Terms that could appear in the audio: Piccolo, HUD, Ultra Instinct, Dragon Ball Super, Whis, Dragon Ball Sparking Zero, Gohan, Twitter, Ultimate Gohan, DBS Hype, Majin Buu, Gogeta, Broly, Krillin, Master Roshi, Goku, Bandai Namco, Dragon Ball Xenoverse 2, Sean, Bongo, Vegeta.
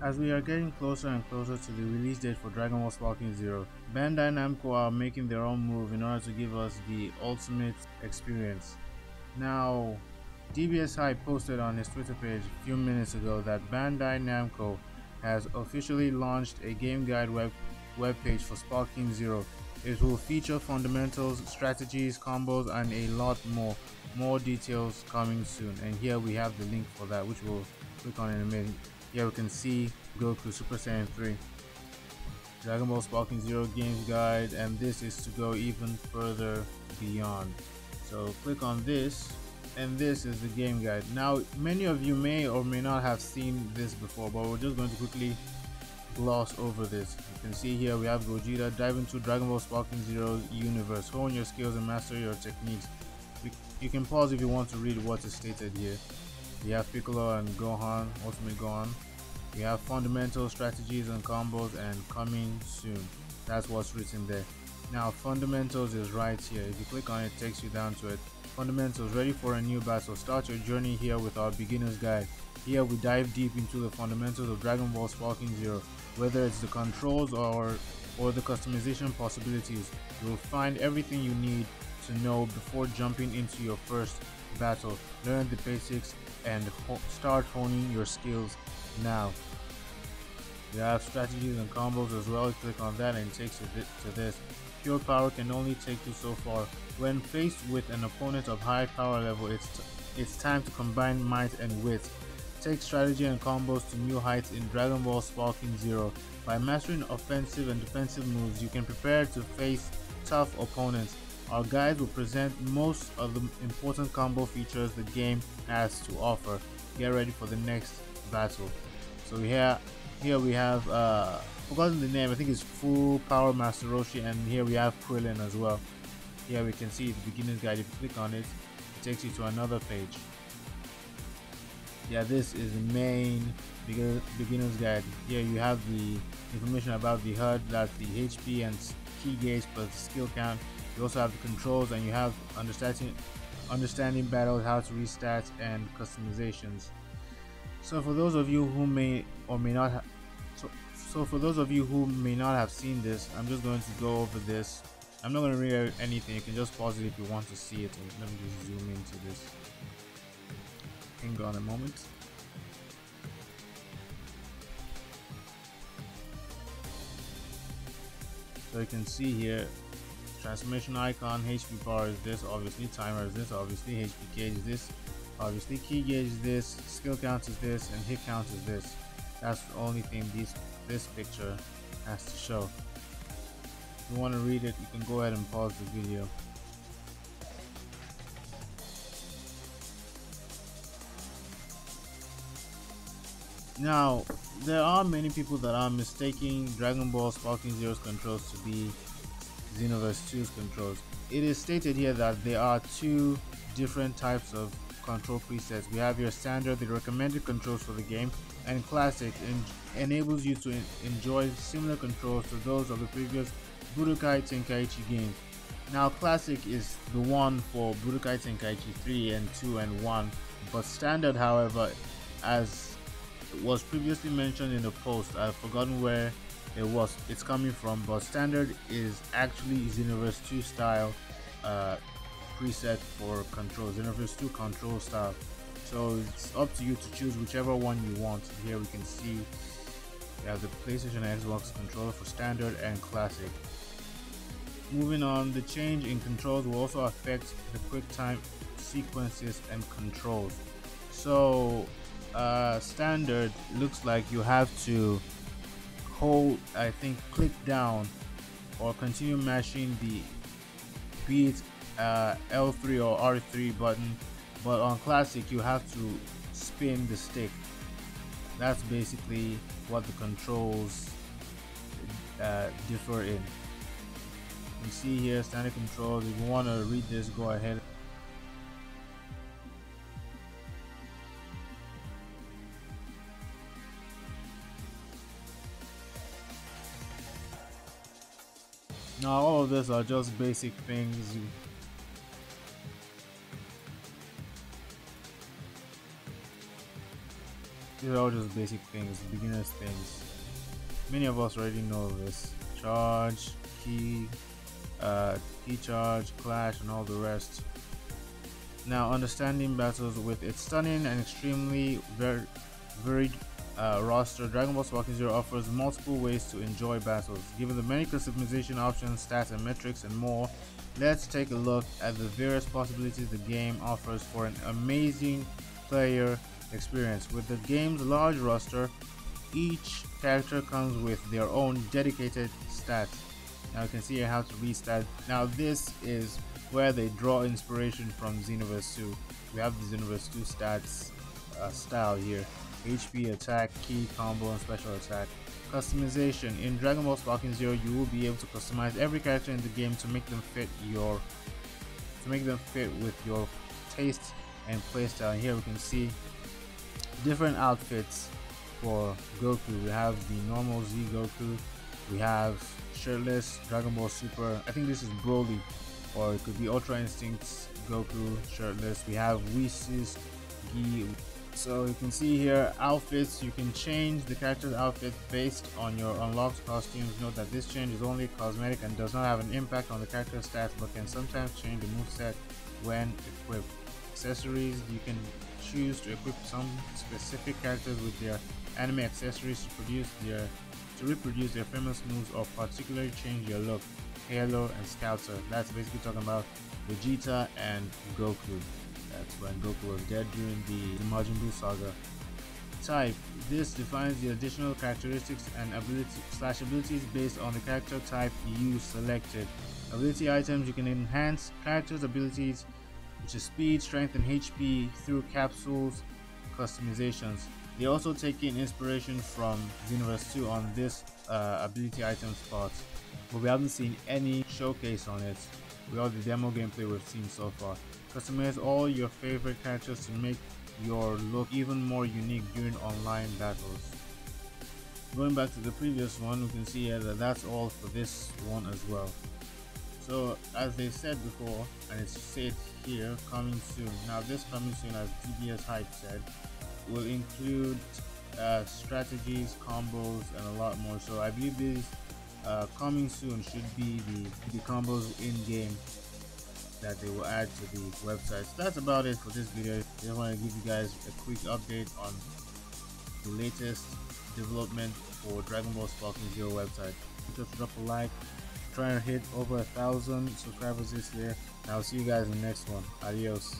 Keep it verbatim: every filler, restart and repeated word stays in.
As we are getting closer and closer to the release date for Dragon Ball Sparking Zero, Bandai Namco are making their own move in order to give us the ultimate experience. Now, D B S Hype posted on his Twitter page a few minutes ago that Bandai Namco has officially launched a game guide web webpage for Sparking Zero. It will feature fundamentals, strategies, combos, and a lot more. More details coming soon. And here we have the link for that, which we'll click on in a minute. Here we can see Goku Super Saiyan three, Dragon Ball Sparking Zero Games Guide, and this is to go even further beyond. So click on this, and this is the game guide. Now, many of you may or may not have seen this before, but we're just going to quickly gloss over this. You can see here we have Gogeta, dive into Dragon Ball Sparking Zero universe, hone your skills and master your techniques. You can pause if you want to read what is stated here. We have Piccolo and Gohan, Ultimate Gohan. We have fundamental strategies and combos and coming soon. That's what's written there. Now, fundamentals is right here. If you click on it, it takes you down to it. Fundamentals, ready for a new battle. Start your journey here with our beginner's guide. Here we dive deep into the fundamentals of Dragon Ball Sparking Zero. Whether it's the controls or, or the customization possibilities, you'll find everything you need to know before jumping into your first battle. Learn the basics and ho start honing your skills now. You have strategies and combos as well. Click on that and it takes you to this. Pure power can only take you so far. When faced with an opponent of high power level, it's t it's time to combine might and wit. Take strategy and combos to new heights in Dragon Ball Sparking Zero. By mastering offensive and defensive moves, you can prepare to face tough opponents. Our guides will present most of the important combo features the game has to offer. Get ready for the next battle. So here, here we have, uh, forgotten the name, I think it's Full Power Master Roshi, and here we have Krillin as well. Here we can see the beginner's guide. If you click on it, it takes you to another page. Yeah, this is the main beginner's guide. Here you have the information about the H U D, that's the H P and key gauge plus skill count. You also have the controls, and you have understanding understanding battles, how to restat, and customizations. So for those of you who may or may not have, so, so for those of you who may not have seen this, I'm just going to go over this. I'm not going to read anything. You can just pause it if you want to see it. Let me just zoom into this. Hang on a moment. So you can see here, transformation icon, H P bar is this, obviously, timer is this, obviously, H P gauge is this, obviously, key gauge is this, skill count is this, and hit count is this. That's the only thing this, this picture has to show. If you want to read it, you can go ahead and pause the video. Now, there are many people that are mistaking Dragon Ball Sparking Zero's controls to be Xenoverse two's controls. It is stated here that there are two different types of control presets. We have your standard, the recommended controls for the game, and classic en enables you to en enjoy similar controls to those of the previous Budokai Tenkaichi games. Now, classic is the one for Budokai Tenkaichi three and two and one, but standard, however, as was previously mentioned in the post, I've forgotten where it was it's coming from, but standard is actually Xenoverse two style uh, preset for control, Xenoverse two control style. So it's up to you to choose whichever one you want. Here we can see we have the PlayStation and Xbox controller for standard and classic. Moving on, the change in controls will also affect the quick time sequences and controls. So uh, standard looks like you have to hold, I think, click down or continue mashing the be it uh, L three or R three button, but on classic you have to spin the stick. That's basically what the controls uh, differ in. You see here standard controls. If you want to read this, go ahead. Now, all of these are just basic things. These are all just basic things, beginner's things. Many of us already know this. Charge, key, uh, key charge, clash, and all the rest. Now, understanding battles with its stunning and extremely ver varied uh, roster, Dragon Ball Sparking Zero offers multiple ways to enjoy battles. Given the many customization options, stats and metrics and more, let's take a look at the various possibilities the game offers for an amazing player experience. With the game's large roster, each character comes with their own dedicated stats. Now you can see how to read stats. Now this is where they draw inspiration from Xenoverse two. We have the Xenoverse two stats uh, style here. H P, attack, key, combo, and special attack. Customization. In Dragon Ball Sparking Zero, you will be able to customize every character in the game to make them fit your to make them fit with your taste and playstyle. Here we can see different outfits for Goku. We have the normal Z Goku. We have shirtless Dragon Ball Super. I think this is Broly. Or it could be Ultra Instinct Goku shirtless. We have Whis Gi. So you can see here outfits. You can change the character's outfit based on your unlocked costumes. Note that this change is only cosmetic and does not have an impact on the character's stats, but can sometimes change the moveset when equipped. Accessories. You can choose to equip some specific characters with their anime accessories to produce their to reproduce their famous moves or particularly change their look. Halo and Scouter. That's basically talking about Vegeta and Goku. That's when Goku was dead during the Majin Buu saga. Type. This defines the additional characteristics and ability slash abilities based on the character type you selected. Ability items. You can enhance characters' abilities, which is speed, strength, and H P through capsules customizations. They also take in inspiration from Xenoverse two on this uh, ability items part, but we haven't seen any showcase on it. With all the demo gameplay we've seen so far, customize all your favorite characters to make your look even more unique during online battles. Going back to the previous one, we can see here that that's all for this one as well. So as they said before, and it's said here, coming soon. Now this coming soon, as D B S Hype said, will include uh, strategies, combos, and a lot more. So I believe these uh, coming soon should be the, the combos in game that they will add to the website. So that's about it for this video. I just want to give you guys a quick update on the latest development for Dragon Ball Sparking Zero website. Just drop a like, try and hit over a thousand subscribers this year. I'll see you guys in the next one. Adios.